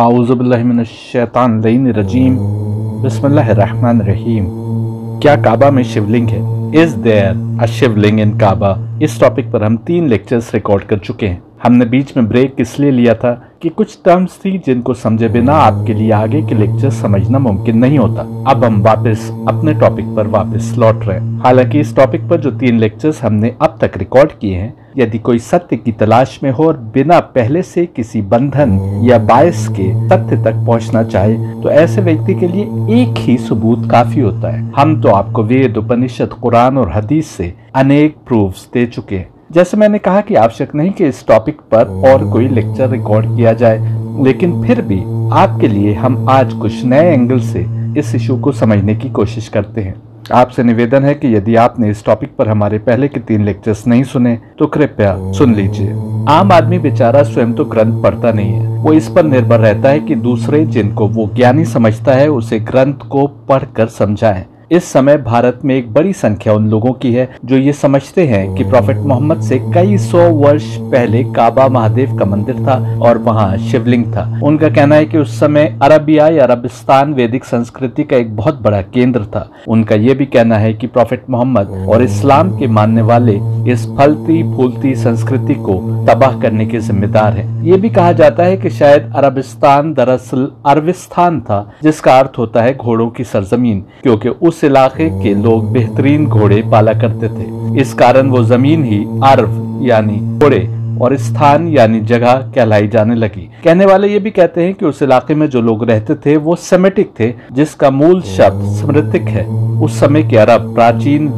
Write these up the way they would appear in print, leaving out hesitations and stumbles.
आऊज़ुबिल्लाहिमिनश्शैतानिर्रजीम। बिस्मिल्लाहिर्रहमानिर्रहीम। क्या काबा में शिवलिंग है? Is there a Shivling in Kaaba? इस टॉपिक पर हम 3 लेक्चर्स रिकॉर्ड कर चुके हैं। हमने बीच में ब्रेक इसलिए लिया था कि कुछ टर्म्स थी जिनको समझे बिना आपके लिए आगे के लेक्चर समझना मुमकिन नहीं होता। अब हम वापस अपने टॉपिक पर वापस लौट रहे हैं। हालांकि इस टॉपिक पर जो 3 लेक्चर्स हमने अब तक रिकॉर्ड किए हैं, यदि कोई सत्य की तलाश में हो और बिना पहले से किसी बंधन या बायस के तथ्य तक पहुंचना चाहे तो ऐसे व्यक्ति के लिए एक ही सबूत काफी होता है। हम तो आपको वेद, उपनिषद, कुरान और हदीस से अनेक प्रूफ्स दे चुके हैं। जैसे मैंने कहा कि आवश्यक नहीं कि इस टॉपिक पर और कोई लेक्चर रिकॉर्ड किया जाए, लेकिन फिर भी आपके लिए हम आज कुछ नए एंगल से इस इशू को समझने की कोशिश करते हैं। आपसे निवेदन है कि यदि आपने इस टॉपिक पर हमारे पहले के 3 लेक्चर्स नहीं सुने तो कृपया सुन लीजिए। आम आदमी बेचारा स्वयं तो ग्रंथ पढ़ता नहीं है, वो इस पर निर्भर रहता है कि दूसरे जिनको वो ज्ञानी समझता है उसे ग्रंथ को पढ़कर समझाएं। इस समय भारत में एक बड़ी संख्या उन लोगों की है जो ये समझते हैं कि प्रॉफेट मोहम्मद से कई 100 वर्ष पहले काबा महादेव का मंदिर था और वहाँ शिवलिंग था। उनका कहना है कि उस समय अरबिया या अरबिस्तान वैदिक संस्कृति का एक बहुत बड़ा केंद्र था। उनका ये भी कहना है कि प्रॉफेट मोहम्मद और इस्लाम के मानने वाले इस फलती फूलती संस्कृति को तबाह करने के जिम्मेदार है। ये भी कहा जाता है कि शायद अरबिस्तान दरअसल अरविस्तान था, जिसका अर्थ होता है घोड़ों की सरजमीन, क्योंकि उस इलाके के लोग बेहतरीन घोड़े पाला करते थे। इस कारण वो जमीन ही अर्व यानी घोड़े और स्थान यानी जगह कहलाई जाने लगी। कहने वाले ये भी कहते हैं कि उस इलाके में जो लोग रहते थे वो सेमेटिक थे, जिसका मूल शब्द स्मृतिक है। उस समय के अरब प्राचीन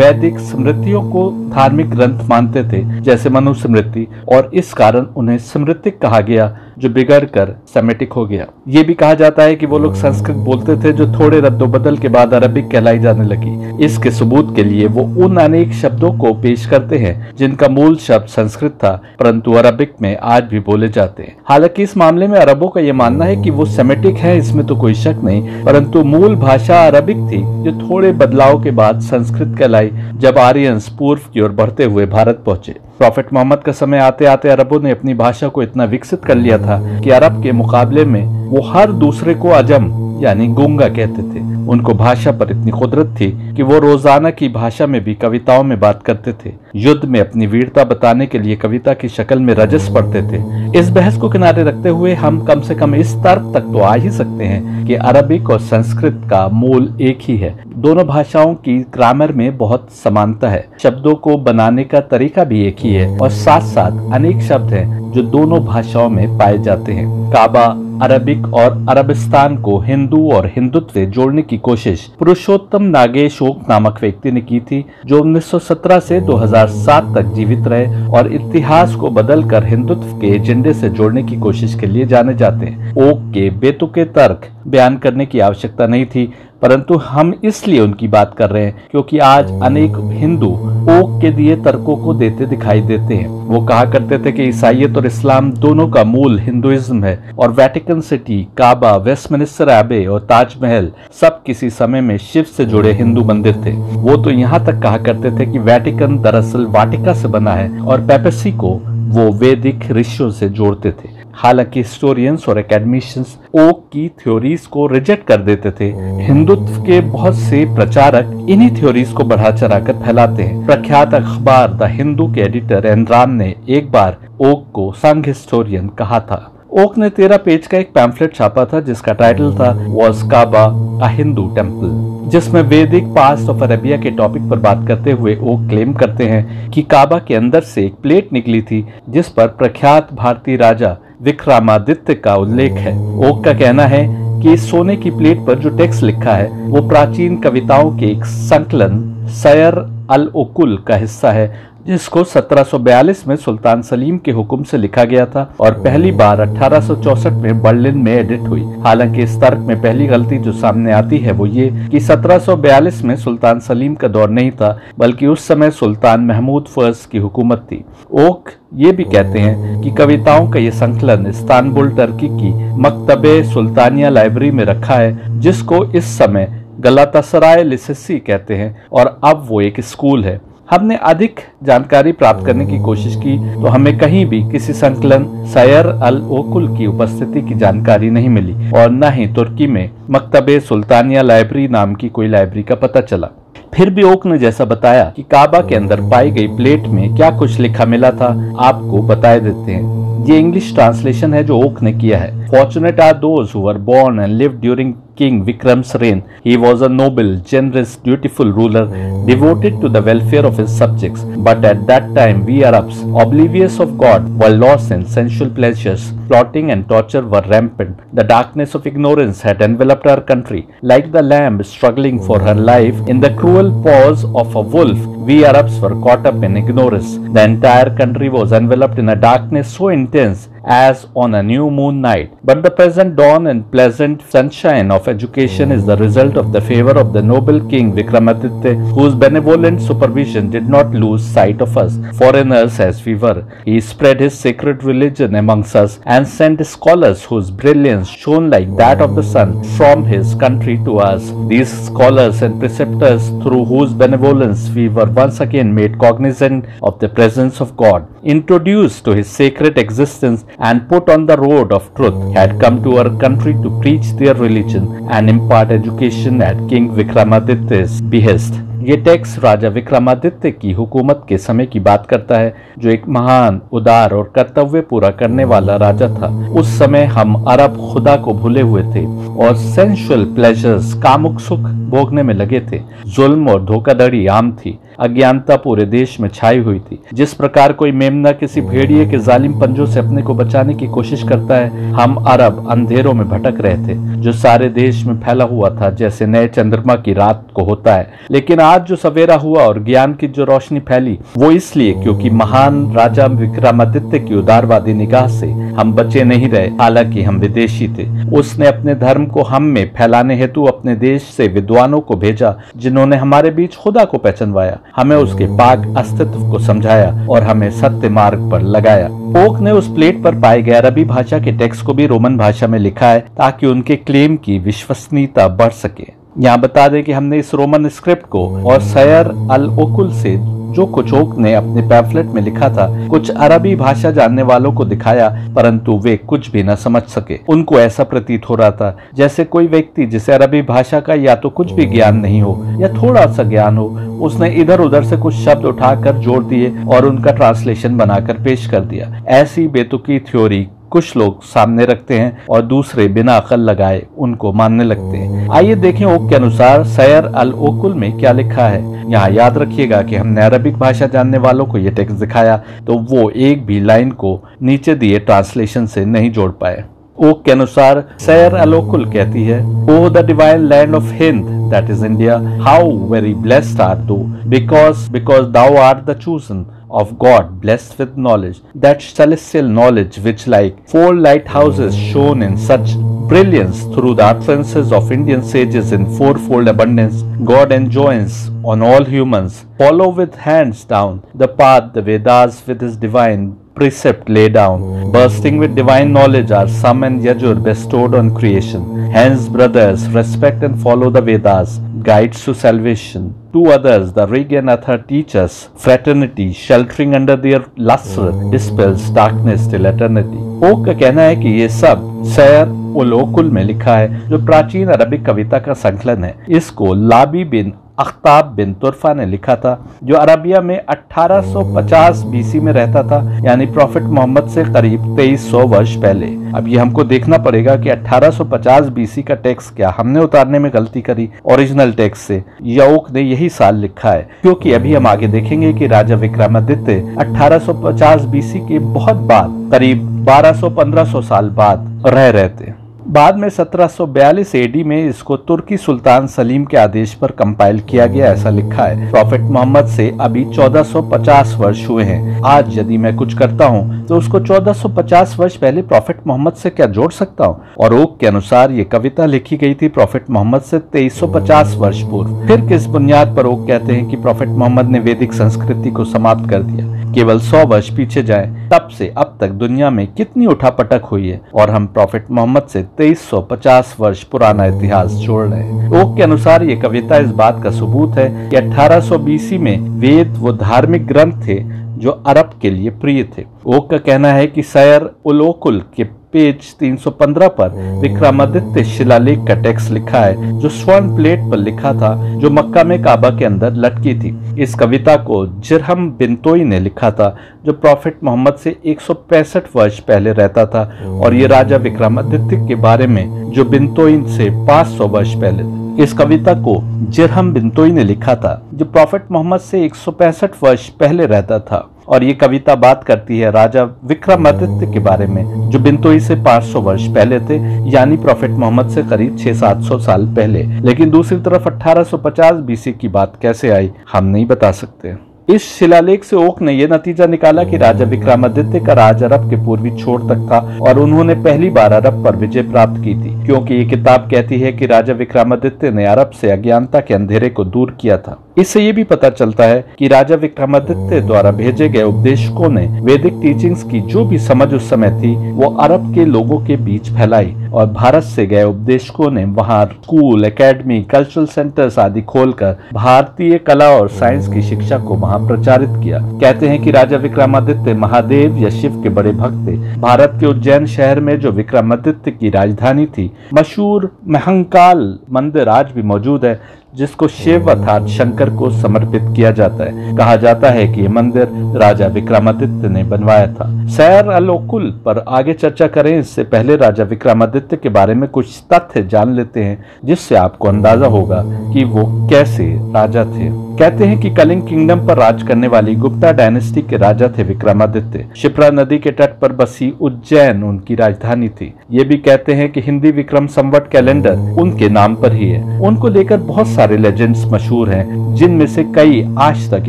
वैदिक स्मृतियों को धार्मिक ग्रंथ मानते थे, जैसे मनुस्मृति, और इस कारण उन्हें स्मृतिक कहा गया, जो बिगड़कर सेमेटिक हो गया। ये भी कहा जाता है कि वो लोग संस्कृत बोलते थे जो थोड़े रद्दोबदल के बाद अरबिक कहलाई जाने लगी। इसके सबूत के लिए वो उन अनेक शब्दों को पेश करते हैं जिनका मूल शब्द संस्कृत था, परंतु अरबिक में आज भी बोले जाते हैं। हालांकि इस मामले में अरबों का ये मानना है कि वो सेमेटिक है, इसमें तो कोई शक नहीं, परंतु मूल भाषा अरबिक थी जो थोड़े बदलाव के बाद संस्कृत कहलाई जब आर्यंस पूर्व की ओर बढ़ते हुए भारत पहुँचे। प्रॉफेट मोहम्मद का समय आते आते अरबों ने अपनी भाषा को इतना विकसित कर लिया था कि अरब के मुकाबले में वो हर दूसरे को अजम यानी गूंगा कहते थे। उनको भाषा पर इतनी कुदरत थी कि वो रोजाना की भाषा में भी कविताओं में बात करते थे। युद्ध में अपनी वीरता बताने के लिए कविता की शक्ल में रजस पढ़ते थे। इस बहस को किनारे रखते हुए हम कम से कम इस तर्क तक तो आ ही सकते हैं कि अरबिक और संस्कृत का मूल एक ही है। दोनों भाषाओं की ग्रामर में बहुत समानता है, शब्दों को बनाने का तरीका भी एक ही है, और साथ साथ अनेक शब्द हैं जो दोनों भाषाओं में पाए जाते हैं। काबा अरबिक और अरबिस्तान को हिंदू और हिंदुत्व से जोड़ने की कोशिश पुरुषोत्तम नागेश ओक नामक व्यक्ति ने की थी, जो 1917 से 2007 तक जीवित रहे और इतिहास को बदलकर हिंदुत्व के एजेंडे से जोड़ने की कोशिश के लिए जाने जाते हैं। ओक के बेतुके तर्क बयान करने की आवश्यकता नहीं थी, परंतु हम इसलिए उनकी बात कर रहे हैं क्योंकि आज अनेक हिंदू ओक के दिए तर्कों को देते दिखाई देते हैं। वो कहा करते थे कि ईसाईयत और इस्लाम दोनों का मूल हिंदुइज्म है और वेटिकन सिटी, काबा, वेस्टमिनिस्टर अबे और ताजमहल सब किसी समय में शिव से जुड़े हिंदू मंदिर थे। वो तो यहाँ तक कहा करते थे कि वेटिकन दरअसल वाटिका से बना है और पेपेसी को वो वैदिक ऋषियों से जोड़ते थे। हालांकि हिस्टोरियंस और एकेडमिशियंस ओक की थ्योरीज को रिजेक्ट कर देते थे। हिंदुत्व के बहुत से प्रचारक इन्हीं थ्योरीज को बढ़ा चढ़ाकर फैलाते हैं। प्रख्यात अखबार द हिंदू के एडिटर एन राम ने एक बार ओक को संघ हिस्टोरियन कहा था। ओक ने 13 पेज का एक पैम्फलेट छापा था जिसका टाइटल था was Kaaba a Hindu temple, जिसमें वैदिक पास्ट ऑफ अरेबिया के टॉपिक पर बात करते हुए ओक क्लेम करते हैं कि काबा के अंदर से एक प्लेट निकली थी जिस पर प्रख्यात भारतीय राजा विक्रमादित्य का उल्लेख है। ओक का कहना है कि इस सोने की प्लेट पर जो टेक्स्ट लिखा है वो प्राचीन कविताओं के एक संकलन सैर-उल-ओकुल का हिस्सा है, जिसको 1742 में सुल्तान सलीम के हुक्म से लिखा गया था और पहली बार 1864 में बर्लिन में एडिट हुई। हालांकि इस तर्क में पहली गलती जो सामने आती है वो ये कि 1742 में सुल्तान सलीम का दौर नहीं था, बल्कि उस समय सुल्तान महमूद फर्ज की हुकूमत थी। ओक ये भी कहते हैं कि कविताओं का ये संकलन इस्तांबुल टर्की की मकतबे सुल्तानिया लाइब्रेरी में रखा है, जिसको इस समय गलाता सराय लिसेसी कहते हैं और अब वो एक स्कूल है। हमने अधिक जानकारी प्राप्त करने की कोशिश की तो हमें कहीं भी किसी संकलन सैर अल ओकुल की उपस्थिति की जानकारी नहीं मिली और न ही तुर्की में मकतबे सुल्तानिया लाइब्रेरी नाम की कोई लाइब्रेरी का पता चला। फिर भी ओक ने जैसा बताया कि काबा के अंदर पाई गई प्लेट में क्या कुछ लिखा मिला था आपको बताए देते हैं। ये इंग्लिश ट्रांसलेशन है जो ओक ने किया है। Fortunate are those who were born and live during king Vikram's reign. He was a noble, generous, dutiful ruler, devoted to the welfare of his subjects. But at that time we Arabs, oblivious of God, were lost in sensual pleasures, plotting and torture were rampant. The darkness of ignorance had enveloped our country like the lamb struggling for her life in the cruel paws of a wolf. We Arabs were caught up in ignorance. The entire country was enveloped in a darkness so intense as on a new moon night. But the present dawn and pleasant sunshine of education is the result of the favor of the noble king Vikramaditya, whose benevolent supervision did not lose sight of us, foreigners as we were. He spread his sacred religion amongst us and sent scholars whose brilliance shone like that of the sun from his country to us. These scholars and preceptors, through whose benevolence we were once again made cognizant of the presence of God, introduced to his sacred existence and put on the road of truth, had come to our country to preach their religion and impart education at King Vikramaditya's behest. ये text राजा विक्रमादित्य की हुकूमत के समय की बात करता है, जो एक महान, उदार और कर्तव्य पूरा करने वाला राजा था। उस समय हम अरब खुदा को भूले हुए थे और सेंसुअल प्लेजर्स, कामुक सुख भोगने में लगे थे। जुल्म और धोखाधड़ी आम थी, अज्ञानता पूरे देश में छाई हुई थी। जिस प्रकार कोई मेमना किसी भेड़िए के जालिम पंजों से अपने को बचाने की कोशिश करता है, हम अरब अंधेरों में भटक रहे थे, जो सारे देश में फैला हुआ था, जैसे नए चंद्रमा की रात को होता है। लेकिन आज जो सवेरा हुआ और ज्ञान की जो रोशनी फैली, वो इसलिए क्योंकि महान राजा विक्रमादित्य की उदारवादी निगाह से हम बचे नहीं रहे, हालांकि हम विदेशी थे। उसने अपने धर्म को हम में फैलाने हेतु अपने देश से विद्वानों को भेजा, जिन्होंने हमारे बीच खुदा को पहचानवाया, हमें उसके पाक अस्तित्व को समझाया और हमें सत्य मार्ग पर लगाया। ओक ने उस प्लेट पर पाए गए अरबी भाषा के टेक्स्ट को भी रोमन भाषा में लिखा है ताकि उनके क्लेम की विश्वसनीयता बढ़ सके। यहाँ बता दें कि हमने इस रोमन स्क्रिप्ट को और सैर अल ओकुल से जो कुछ ओक ने अपने पैम्फलेट में लिखा था कुछ अरबी भाषा जानने वालों को दिखाया, परंतु वे कुछ भी न समझ सके। उनको ऐसा प्रतीत हो रहा था जैसे कोई व्यक्ति जिसे अरबी भाषा का या तो कुछ भी ज्ञान नहीं हो या थोड़ा सा ज्ञान हो, उसने इधर उधर से कुछ शब्द उठाकर जोड़ दिए और उनका ट्रांसलेशन बनाकर पेश कर दिया। ऐसी बेतुकी थ्योरी कुछ लोग सामने रखते हैं और दूसरे बिना अकल लगाए उनको मानने लगते हैं। आइए देखें ओक के अनुसार सैर अल ओकुल में क्या लिखा है। यहाँ याद रखिएगा कि हमने अरबिक भाषा जानने वालों को ये टेक्स्ट दिखाया तो वो एक भी लाइन को नीचे दिए ट्रांसलेशन से नहीं जोड़ पाए। ओक के अनुसार सैर अल ओकुल कहती है, O the divine land of Hind that is India, how very blessed are thou because thou are the chosen of God, blessed with knowledge, that celestial knowledge which like four lighthouses shone in such brilliance through the utterances of Indian sages in fourfold abundance. God enjoins on all humans, follow with hands down the path the Vedas with his divine precept lay down. Bursting with divine knowledge are Sam and Yajur bestowed on creation. Hence, brothers, respect and follow the Vedas, guides to salvation. To others, the rig and other teachers fraternity, sheltering under their lustre, dispels darkness till eternity. Okay का कहना है कि ये सब सैर उल ओकुल में लिखा है, जो प्राचीन अरबी कविता का संकलन है। इसको लाबी बिन अख्ताब बिन तुर्फा ने लिखा था, जो अरबिया में 1850 बीसी में रहता था, यानी प्रॉफिट मोहम्मद से करीब 2300 वर्ष पहले। अब ये हमको देखना पड़ेगा कि 1850 बीसी का टेक्स्ट क्या हमने उतारने में गलती करी ओरिजिनल टेक्स्ट से, या ओक ने यही साल लिखा है, क्योंकि अभी हम आगे देखेंगे कि राजा विक्रमादित्य 1850 बीसी के बहुत बाद, करीब 1200-1500 साल बाद रह रहे थे। बाद में 1742 एडी में इसको तुर्की सुल्तान सलीम के आदेश पर कंपाइल किया गया, ऐसा लिखा है। प्रॉफिट मोहम्मद से अभी 1450 वर्ष हुए हैं। आज यदि मैं कुछ करता हूँ तो उसको 1450 वर्ष पहले प्रॉफिट मोहम्मद से क्या जोड़ सकता हूँ। और ओक के अनुसार ये कविता लिखी गई थी प्रॉफिट मोहम्मद से 2350 वर्ष पूर्व। फिर किस बुनियाद पर ओक कहते हैं कि प्रॉफिट मोहम्मद ने वैदिक संस्कृति को समाप्त कर दिया। केवल 100 वर्ष पीछे जाएं, तब से अब तक दुनिया में कितनी उठापटक हुई है और हम प्रॉफिट मोहम्मद से 2350 वर्ष पुराना इतिहास जोड़ रहे हैं। ओक के अनुसार ये कविता इस बात का सबूत है कि 1800 बीसी में वेद वो धार्मिक ग्रंथ थे जो अरब के लिए प्रिय थे। ओक का कहना है कि सैर-उल-ओकुल के पेज 315 पर विक्रमादित्य शिलालेख का टेक्स्ट लिखा है जो स्वर्ण प्लेट पर लिखा था जो मक्का में काबा के अंदर लटकी थी। इस कविता को जिरहम बिंतोई ने लिखा था जो प्रॉफिट मोहम्मद से 165 वर्ष पहले रहता था और ये राजा विक्रमादित्य के बारे में जो बिंतोई से 500 वर्ष पहले थे। इस कविता को जिरहम बिंतोई ने लिखा था जो प्रॉफिट मोहम्मद से 165 वर्ष पहले रहता था और ये कविता बात करती है राजा विक्रमादित्य के बारे में जो बिंतोई से 500 वर्ष पहले थे, यानी प्रॉफिट मोहम्मद से करीब 600-700 साल पहले। लेकिन दूसरी तरफ 1850 बीसी की बात कैसे आई, हम नहीं बता सकते। इस शिलालेख से ओक ने यह नतीजा निकाला कि राजा विक्रमादित्य का राज अरब के पूर्वी छोर तक था और उन्होंने पहली बार अरब पर विजय प्राप्त की थी, क्योंकि ये किताब कहती है कि राजा विक्रमादित्य ने अरब से अज्ञानता के अंधेरे को दूर किया था। इससे ये भी पता चलता है कि राजा विक्रमादित्य द्वारा भेजे गए उपदेशकों ने वैदिक टीचिंग्स की जो भी समझ उस समय थी वो अरब के लोगों के बीच फैलाई और भारत से गए उपदेशकों ने वहाँ स्कूल, एकेडमी, कल्चरल सेंटर्स आदि खोलकर भारतीय कला और साइंस की शिक्षा को प्रचारित किया। कहते हैं कि राजा विक्रमादित्य महादेव या शिव के बड़े भक्त थे। भारत के उज्जैन शहर में जो विक्रमादित्य की राजधानी थी, मशहूर महकाल मंदिर आज भी मौजूद है जिसको शिव अर्थात शंकर को समर्पित किया जाता है। कहा जाता है कि ये मंदिर राजा विक्रमादित्य ने बनवाया था। सैर-उल-ओकुल पर आगे चर्चा करें, इससे पहले राजा विक्रमादित्य के बारे में कुछ तथ्य जान लेते हैं जिससे आपको अंदाजा होगा कि वो कैसे राजा थे। कहते हैं कि कलिंग किंगडम पर राज करने वाली गुप्ता डायनेस्टी के राजा थे विक्रमादित्य। शिप्रा नदी के तट पर बसी उज्जैन उनकी राजधानी थी। ये भी कहते हैं कि हिंदी विक्रम संवत कैलेंडर उनके नाम पर ही है। उनको लेकर बहुत सारे लेजेंड्स मशहूर हैं, जिनमें से कई आज तक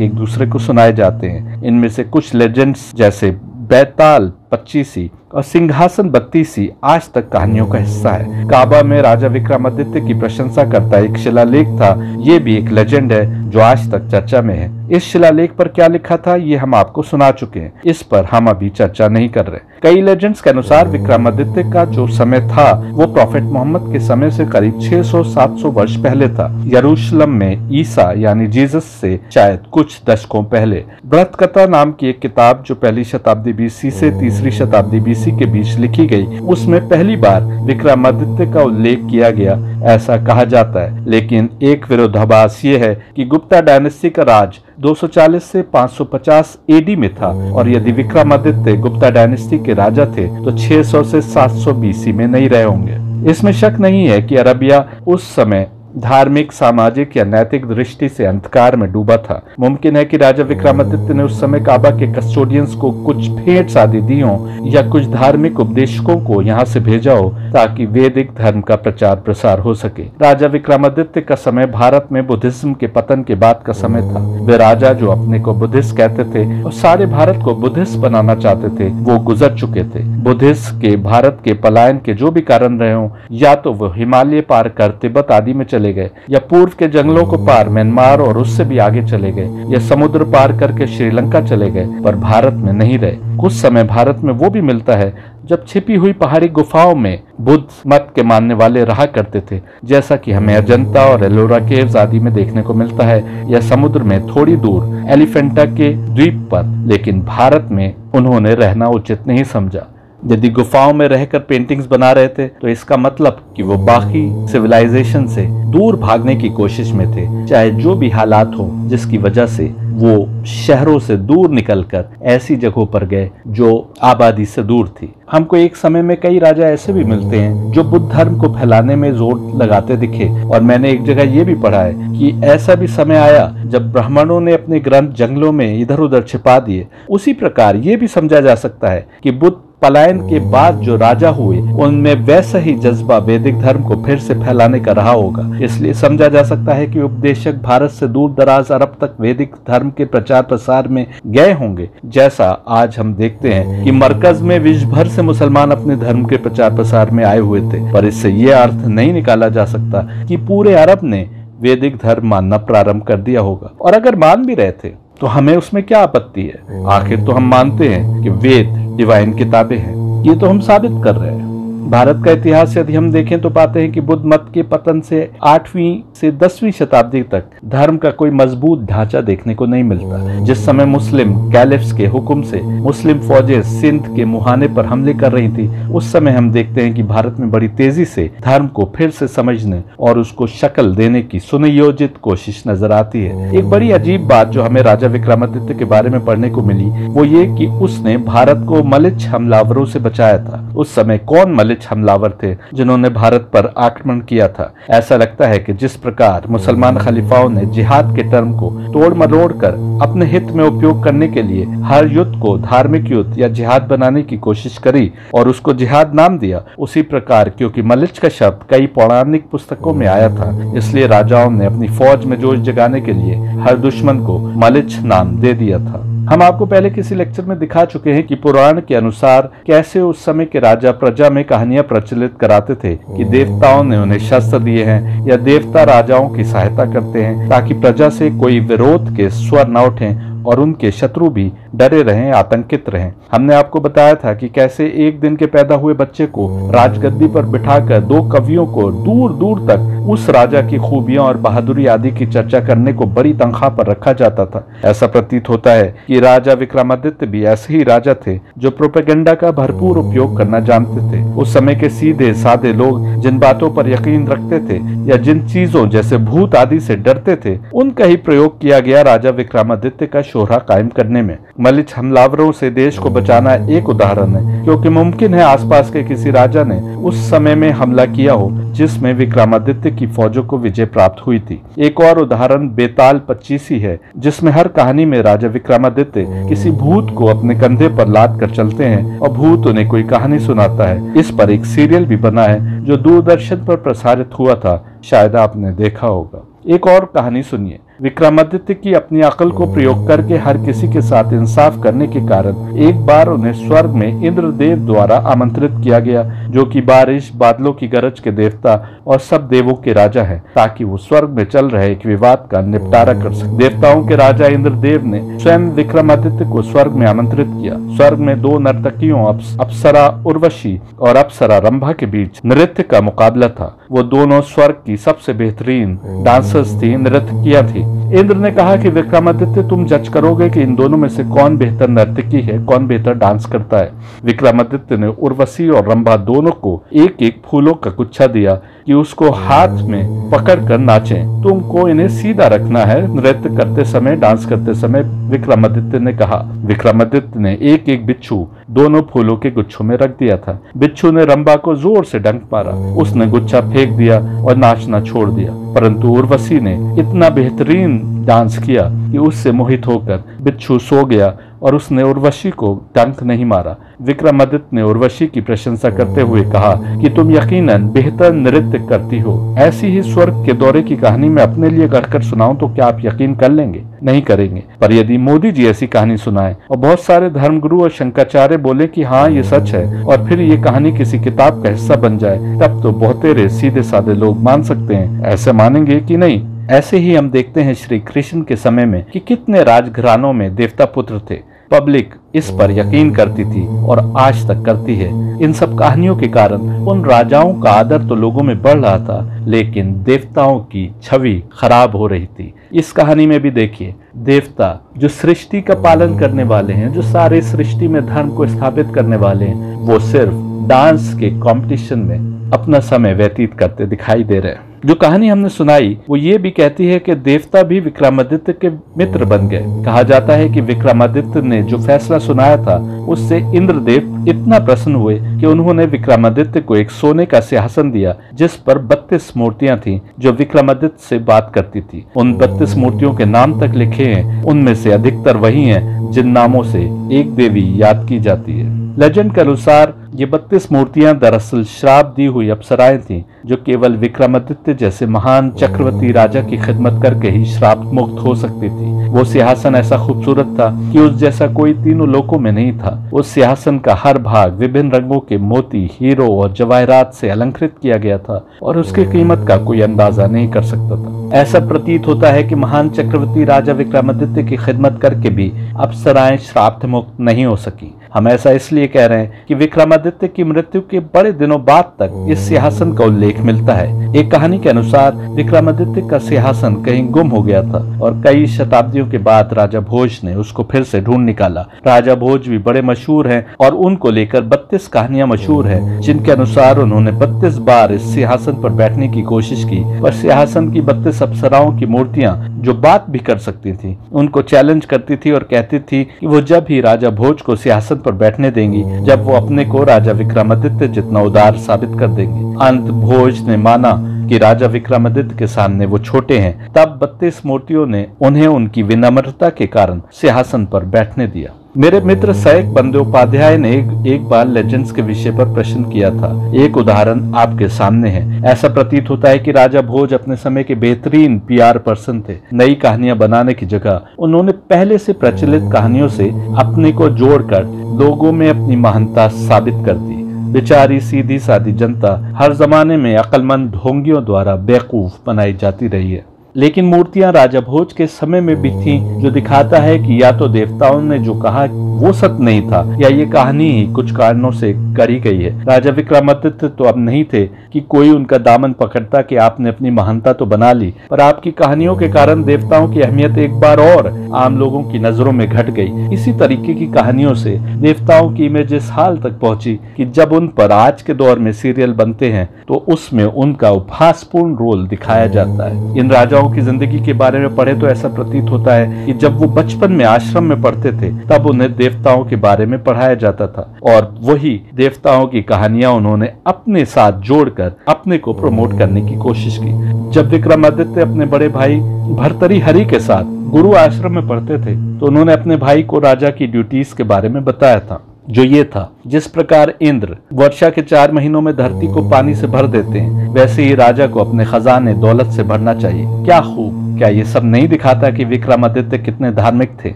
एक दूसरे को सुनाए जाते हैं। इनमें से कुछ लेजेंड्स जैसे बेताल पच्चीसी और सिंहासन बत्तीसी आज तक कहानियों का हिस्सा है। काबा में राजा विक्रमादित्य की प्रशंसा करता एक शिलालेख था, ये भी एक लेजेंड है जो आज तक चर्चा में है। इस शिलालेख पर क्या लिखा था ये हम आपको सुना चुके हैं, इस पर हम अभी चर्चा नहीं कर रहे। कई लेजेंड्स के अनुसार विक्रमादित्य का जो समय था वो प्रॉफिट मोहम्मद के समय से करीब 600-700 वर्ष पहले था। यरूशलम में ईसा यानी जीसस से शायद कुछ दशकों पहले। बृहत कथा नाम की एक किताब जो पहली शताब्दी बीसी से 3री शताब्दी बीसी के बीच लिखी गई, उसमें पहली बार विक्रमादित्य का उल्लेख किया गया ऐसा कहा जाता है। लेकिन एक विरोधाभास ये है कि गुप्ता डायनेस्टी का राज 240 से 550 एडी में था और यदि विक्रमादित्य गुप्ता डायनेस्टी के राजा थे तो 600 से 700 बीसी में नहीं रहे होंगे। इसमें शक नहीं है कि अरबिया उस समय धार्मिक, सामाजिक या नैतिक दृष्टि से अंधकार में डूबा था। मुमकिन है कि राजा विक्रमादित्य ने उस समय काबा के कस्टोडियंस को कुछ भेंट आदि दी हो या कुछ धार्मिक उपदेशकों को यहाँ से भेजा हो ताकि वैदिक धर्म का प्रचार प्रसार हो सके। राजा विक्रमादित्य का समय भारत में बुद्धिज्म के पतन के बाद का समय था। वे राजा जो अपने को बुद्धिस्ट कहते थे और सारे भारत को बुद्धिस्ट बनाना चाहते थे वो गुजर चुके थे। बुद्धिस्ट के भारत के पलायन के जो भी कारण रहे हों, या तो वो हिमालय पार कर तिब्बत आदि में चले गए या पूर्व के जंगलों को पार म्यांमार और उससे भी आगे चले गए या समुद्र पार करके श्रीलंका चले गए पर भारत में नहीं रहे। कुछ समय भारत में वो भी मिलता है जब छिपी हुई पहाड़ी गुफाओं में बुद्ध मत के मानने वाले रहा करते थे, जैसा कि हमें अजंता और एलोरा केव्स आदि में देखने को मिलता है, या समुद्र में थोड़ी दूर एलिफेंटा के द्वीप पर। लेकिन भारत में उन्होंने रहना उचित नहीं समझा। यदि गुफाओं में रहकर पेंटिंग्स बना रहे थे तो इसका मतलब कि वो बाकी सिविलाइजेशन से दूर भागने की कोशिश में थे, चाहे जो भी हालात हो, जिसकी वजह से वो शहरों से दूर निकलकर ऐसी जगहों पर गए जो आबादी से दूर थी। हमको एक समय में कई राजा ऐसे भी मिलते हैं जो बुद्ध धर्म को फैलाने में जोर लगाते दिखे और मैंने एक जगह ये भी पढ़ा है कि ऐसा भी समय आया जब ब्राह्मणों ने अपने ग्रंथ जंगलों में इधर उधर छिपा दिए। उसी प्रकार ये भी समझा जा सकता है कि बुद्ध पलायन के बाद जो राजा हुए उनमें वैसा ही जज्बा वैदिक धर्म को फिर से फैलाने का रहा होगा। इसलिए समझा जा सकता है कि उपदेशक भारत से दूर दराज अरब तक वैदिक धर्म के प्रचार प्रसार में गए होंगे, जैसा आज हम देखते हैं कि मरकज में विश्व भर से मुसलमान अपने धर्म के प्रचार प्रसार में आए हुए थे। पर इससे ये अर्थ नहीं निकाला जा सकता कि पूरे अरब ने वैदिक धर्म मानना प्रारंभ कर दिया होगा, और अगर मान भी रहे थे तो हमें उसमें क्या आपत्ति है। आखिर तो हम मानते हैं कि वेद डिवाइन किताबें हैं, ये तो हम साबित कर रहे हैं। भारत का इतिहास यदि हम देखें तो पाते हैं कि बुद्ध मत के पतन से 8वीं से 10वीं शताब्दी तक धर्म का कोई मजबूत ढांचा देखने को नहीं मिलता। जिस समय मुस्लिम कैलिफ्स के हुक्म से मुस्लिम फौजें सिंध के मुहाने पर हमले कर रही थी, उस समय हम देखते हैं कि भारत में बड़ी तेजी से धर्म को फिर से समझने और उसको शक्ल देने की सुनियोजित कोशिश नजर आती है। एक बड़ी अजीब बात जो हमें राजा विक्रमादित्य के बारे में पढ़ने को मिली वो ये कि उसने भारत को मलिच्छ हमलावरों से बचाया था। उस समय कौन मलिच्छ हमलावर थे जिन्होंने भारत पर आक्रमण किया था? ऐसा लगता है कि जिस प्रकार मुसलमान खलीफाओं ने जिहाद के टर्म को तोड़ मरोड़ कर अपने हित में उपयोग करने के लिए हर युद्ध को धार्मिक युद्ध या जिहाद बनाने की कोशिश करी और उसको जिहाद नाम दिया, उसी प्रकार क्योंकि मलिच्छ का शब्द कई पौराणिक पुस्तकों में आया था, इसलिए राजाओं ने अपनी फौज में जोश जगाने के लिए हर दुश्मन को मलिच्छ नाम दे दिया था। हम आपको पहले किसी लेक्चर में दिखा चुके हैं कि पुराण के अनुसार कैसे उस समय के राजा प्रजा में कहानियां प्रचलित कराते थे कि देवताओं ने उन्हें शस्त्र दिए हैं या देवता राजाओं की सहायता करते हैं ताकि प्रजा से कोई विरोध के स्वर न उठे और उनके शत्रु भी डरे रहें, आतंकित रहें। हमने आपको बताया था कि कैसे एक दिन के पैदा हुए बच्चे को राजगद्दी पर बिठाकर दो कवियों को दूर दूर तक उस राजा की खूबियां और बहादुरी आदि की चर्चा करने को बड़ी तनख्वाह पर रखा जाता था। ऐसा प्रतीत होता है कि राजा विक्रमादित्य भी ऐसे ही राजा थे जो प्रोपेगेंडा का भरपूर उपयोग करना जानते थे। उस समय के सीधे साधे लोग जिन बातों पर यकीन रखते थे या जिन चीजों जैसे भूत आदि से डरते थे, उनका ही प्रयोग किया गया राजा विक्रमादित्य का शोहरा कायम करने में। मलिच्छ हमलावरों से देश को बचाना एक उदाहरण है, क्योंकि मुमकिन है आसपास के किसी राजा ने उस समय में हमला किया हो जिसमें विक्रमादित्य की फौजों को विजय प्राप्त हुई थी। एक और उदाहरण बेताल पच्चीसी है, जिसमें हर कहानी में राजा विक्रमादित्य किसी भूत को अपने कंधे पर लाद कर चलते हैं और भूत उन्हें कोई कहानी सुनाता है। इस पर एक सीरियल भी बना है जो दूरदर्शन पर प्रसारित हुआ था, शायद आपने देखा होगा। एक और कहानी सुनिए। विक्रमादित्य की अपनी अकल को प्रयोग करके हर किसी के साथ इंसाफ करने के कारण एक बार उन्हें स्वर्ग में इंद्र देव द्वारा आमंत्रित किया गया, जो कि बारिश, बादलों की गरज के देवता और सब देवों के राजा हैं, ताकि वो स्वर्ग में चल रहे एक विवाद का निपटारा कर सके। देवताओं के राजा इंद्र देव ने स्वयं विक्रमादित्य को स्वर्ग में आमंत्रित किया। स्वर्ग में दो नर्तकियों अप्सरा उर्वशी और अप्सरा रंभा के बीच नृत्य का मुकाबला था। वो दोनों स्वर्ग की सबसे बेहतरीन डांसर्स थी, नृत्यकिया थी। इंद्र ने कहा कि विक्रमादित्य, तुम जज करोगे कि इन दोनों में से कौन बेहतर नर्तकी है, कौन बेहतर डांस करता है। विक्रमादित्य ने उर्वशी और रंभा दोनों को एक एक फूलों का गुच्छा दिया कि उसको हाथ में पकड़कर नाचें। तुमको इन्हें सीधा रखना है नृत्य करते समय, डांस करते समय, विक्रमादित्य ने कहा। विक्रमादित्य ने एक एक बिच्छू दोनों फूलों के गुच्छों में रख दिया था। बिच्छू ने रंभा को जोर से डंक मारा, उसने गुच्छा फेंक दिया और नाचना छोड़ दिया। परंतु उर्वशी ने इतना बेहतरीन डांस किया कि उससे मोहित होकर बिच्छू सो गया और उसने उर्वशी को डंक नहीं मारा। विक्रमादित्य ने उर्वशी की प्रशंसा करते हुए कहा कि तुम यकीनन बेहतर नृत्य करती हो। ऐसी ही स्वर्ग के दौरे की कहानी मैं अपने लिए गढ़कर सुनाऊं तो क्या आप यकीन कर लेंगे? नहीं करेंगे। पर यदि मोदी जी ऐसी कहानी सुनाएं और बहुत सारे धर्मगुरु और शंकराचार्य बोले कि हाँ ये सच है, और फिर ये कहानी किसी किताब का हिस्सा बन जाए, तब तो बहुतेरे सीधे साधे लोग मान सकते हैं। ऐसे मानेंगे कि नहीं? ऐसे ही हम देखते हैं श्री कृष्ण के समय में कि कितने राजघरानों में देवता पुत्र थे। पब्लिक इस पर यकीन करती थी और आज तक करती है। इन सब कहानियों के कारण उन राजाओं का आदर तो लोगों में बढ़ रहा था, लेकिन देवताओं की छवि खराब हो रही थी। इस कहानी में भी देखिए, देवता जो सृष्टि का पालन करने वाले हैं, जो सारे सृष्टि में धर्म को स्थापित करने वाले हैं, वो सिर्फ डांस के कॉम्पिटिशन में अपना समय व्यतीत करते दिखाई दे रहे हैं। जो कहानी हमने सुनाई वो ये भी कहती है कि देवता भी विक्रमादित्य के मित्र बन गए। कहा जाता है कि विक्रमादित्य ने जो फैसला सुनाया था उससे इंद्रदेव इतना प्रसन्न हुए कि उन्होंने विक्रमादित्य को एक सोने का सिंहासन दिया जिस पर 32 मूर्तियां थीं जो विक्रमादित्य से बात करती थी। उन 32 मूर्तियों के नाम तक लिखे हैं, उनमें से अधिकतर वही हैं जिन नामों से एक देवी याद की जाती है। लेजेंड के अनुसार ये 32 मूर्तियां दरअसल श्राप दी हुई अप्सराएं थीं जो केवल विक्रमादित्य जैसे महान चक्रवर्ती राजा की खिदमत करके ही श्राप मुक्त हो सकती थी। वो सिंहासन ऐसा खूबसूरत था कि उस जैसा कोई तीनों लोकों में नहीं था। उस सिंहासन का हर भाग विभिन्न रंगों के मोती, हीरो और जवाहरात से अलंकृत किया गया था और उसकी कीमत का कोई अंदाजा नहीं कर सकता था। ऐसा प्रतीत होता है कि महान चक्रवर्ती राजा विक्रमादित्य की खिदमत करके भी अप्सराएं श्राप मुक्त नहीं हो सकी। हम ऐसा इसलिए कह रहे हैं कि विक्रमादित्य की मृत्यु के बड़े दिनों बाद तक इस सिंहासन का उल्लेख मिलता है। एक कहानी के अनुसार विक्रमादित्य का सिंहासन कहीं गुम हो गया था और कई शताब्दियों के बाद राजा भोज ने उसको फिर से ढूंढ निकाला। राजा भोज भी बड़े मशहूर हैं और उनको लेकर 32 कहानियां मशहूर हैं जिनके अनुसार उन्होंने 32 बार इस सिंहासन पर बैठने की कोशिश की और सिंहासन की 32 अप्सराओं की मूर्तियां जो बात भी कर सकती थी उनको चैलेंज करती थी और कहती थी कि वो जब ही राजा भोज को सिंहासन पर बैठने देंगी जब वो अपने को राजा विक्रमादित्य जितना उदार साबित कर देंगी। अंत भोज ने माना कि राजा विक्रमादित्य के सामने वो छोटे हैं, तब 32 मूर्तियों ने उन्हें उनकी विनम्रता के कारण सिंहासन पर बैठने दिया। मेरे मित्र सैक बंदोपाध्याय ने एक बार लेजेंड्स के विषय पर प्रश्न किया था। एक उदाहरण आपके सामने है। ऐसा प्रतीत होता है कि राजा भोज अपने समय के बेहतरीन पीआर पर्सन थे। नई कहानियां बनाने की जगह उन्होंने पहले से प्रचलित कहानियों से अपने को जोड़कर लोगों में अपनी महानता साबित कर दी। बेचारी सीधी सादी जनता हर जमाने में अक्लमंद ढोंगियों द्वारा बेवकूफ बनाई जाती रही है। लेकिन मूर्तियां राजा भोज के समय में भी थी जो दिखाता है कि या तो देवताओं ने जो कहा वो सत्य नहीं था या ये कहानी ही कुछ कारणों से गढ़ी गई है। राजा विक्रमादित्य तो अब नहीं थे कि कोई उनका दामन पकड़ता कि आपने अपनी महानता तो बना ली पर आपकी कहानियों के कारण देवताओं की अहमियत एक बार और आम लोगों की नजरों में घट गई। इसी तरीके की कहानियों से देवताओं की इमेज इस हाल तक पहुंची कि जब उन पर आज के दौर में सीरियल बनते हैं तो उसमें उनका उपहासपूर्ण रोल दिखाया जाता है। इन राजाओं की जिंदगी के बारे में पढ़े तो ऐसा प्रतीत होता है कि जब वो बचपन में आश्रम में पढ़ते थे तब उन्हें देवताओं के बारे में पढ़ाया जाता था और वही देवताओं की कहानियां उन्होंने अपने साथ जोड़कर अपने को प्रमोट करने की कोशिश की। जब विक्रमादित्य अपने बड़े भाई भर्तरी हरि के साथ गुरु आश्रम में पढ़ते थे तो उन्होंने अपने भाई को राजा की ड्यूटीज के बारे में बताया था जो ये था, जिस प्रकार इंद्र वर्षा के 4 महीनों में धरती को पानी से भर देते हैं वैसे ही राजा को अपने खजाने दौलत से भरना चाहिए। क्या खूब! क्या ये सब नहीं दिखाता कि विक्रमादित्य कितने धार्मिक थे?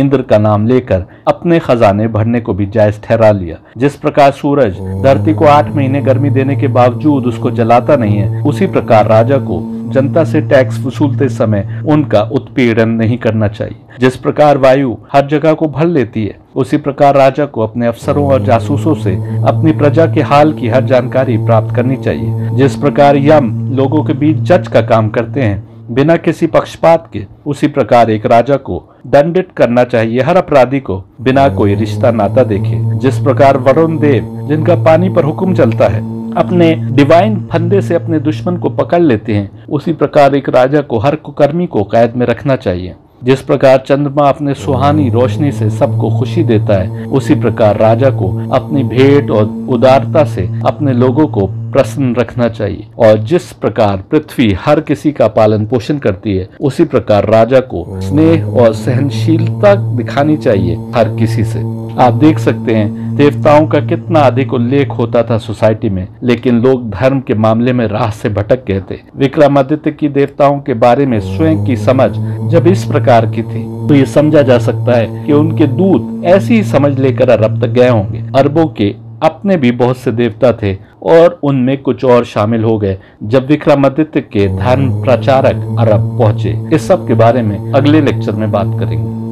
इंद्र का नाम लेकर अपने खजाने भरने को भी जायज ठहरा लिया। जिस प्रकार सूरज धरती को 8 महीने गर्मी देने के बावजूद उसको जलाता नहीं है उसी प्रकार राजा को जनता से टैक्स वसूलते समय उनका उत्पीड़न नहीं करना चाहिए। जिस प्रकार वायु हर जगह को भर लेती है उसी प्रकार राजा को अपने अफसरों और जासूसों से अपनी प्रजा के हाल की हर जानकारी प्राप्त करनी चाहिए। जिस प्रकार यम लोगों के बीच जज का काम करते हैं बिना किसी पक्षपात के उसी प्रकार एक राजा को दंडित करना चाहिए हर अपराधी को बिना कोई रिश्ता नाता देखे। जिस प्रकार वरुण देव जिनका पानी पर हुक्म चलता है अपने डिवाइन फंदे से अपने दुश्मन को पकड़ लेते हैं उसी प्रकार एक राजा को हर कुकर्मी को कैद में रखना चाहिए। जिस प्रकार चंद्रमा अपने सुहानी रोशनी से सबको खुशी देता है उसी प्रकार राजा को अपनी भेंट और उदारता से अपने लोगों को प्रसन्न रखना चाहिए। और जिस प्रकार पृथ्वी हर किसी का पालन पोषण करती है उसी प्रकार राजा को स्नेह और सहनशीलता दिखानी चाहिए हर किसी से। आप देख सकते हैं देवताओं का कितना अधिक उल्लेख होता था सोसाइटी में, लेकिन लोग धर्म के मामले में राह से भटक गए थे। विक्रमादित्य की देवताओं के बारे में स्वयं की समझ जब इस प्रकार की थी तो ये समझा जा सकता है कि उनके दूत ऐसी ही समझ लेकर अरब तक गए होंगे। अरबों के अपने भी बहुत से देवता थे और उनमें कुछ और शामिल हो गए जब विक्रमादित्य के धर्म प्रचारक अरब पहुँचे। इस सब के बारे में अगले लेक्चर में बात करेंगे।